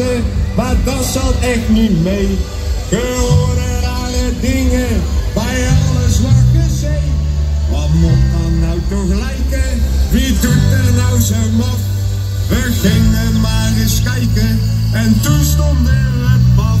beste, maar dat zal echt niet mee. Je horen alle dingen, bij alles wat gezegd. Wat moet dan nou toch lijken, wie doet er nou zo maf? We gingen maar eens kijken, en toen stond er het baf.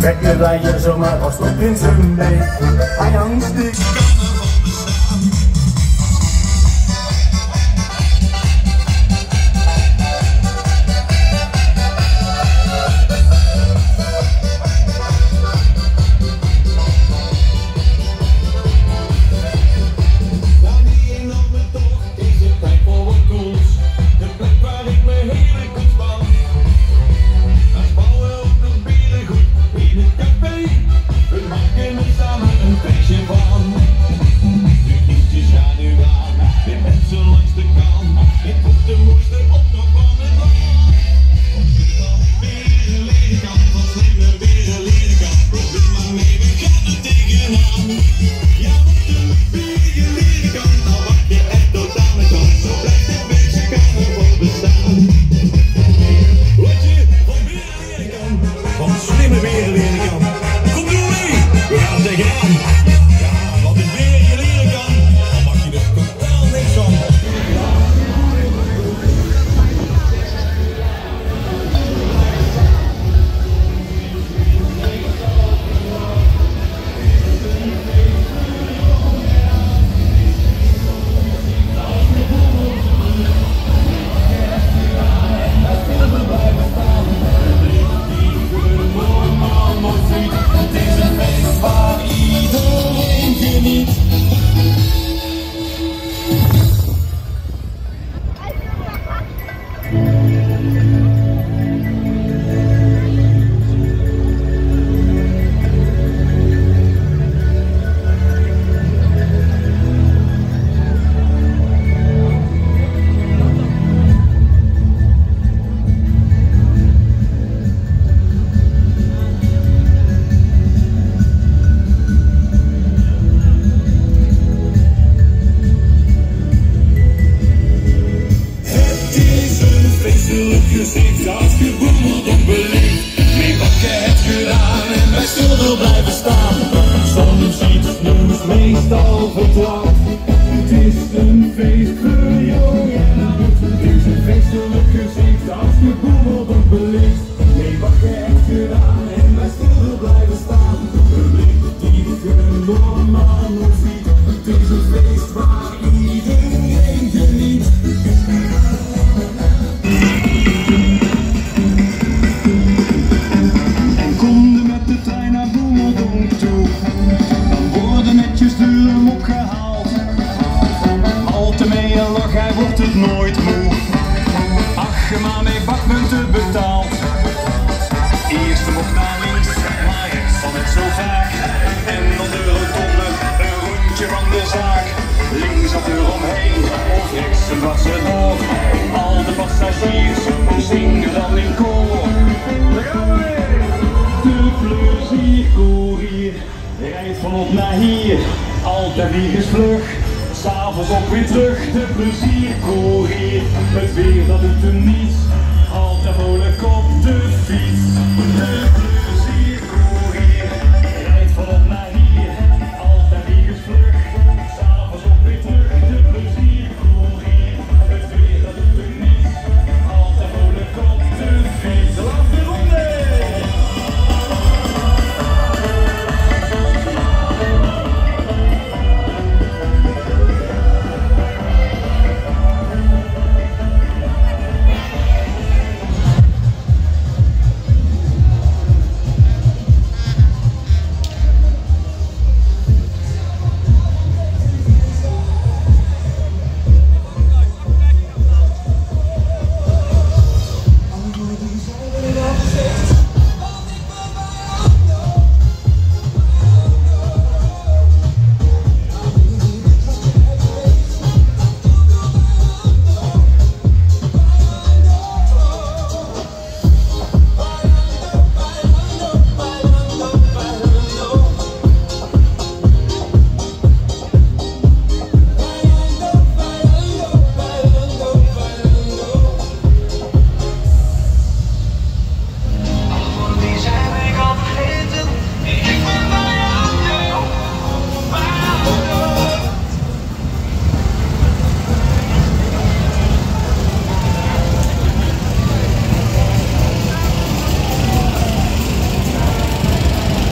Trek je lijnen zomaar als tot in zijn been. Hij hangt dik. zo vaak. En dan de rotonde, een rondje van de zaak. Links of eromheen, of rechts een dwarse door. Al de passagiers zingen dan in koor. Daar gaan we weer! De pleziercourier rijdt volop naar hier. Altijd weer eens vlug, s'avonds ook weer terug. De pleziercourier, het weer dat doet hem niets. Altijd vrolijk op de fiets.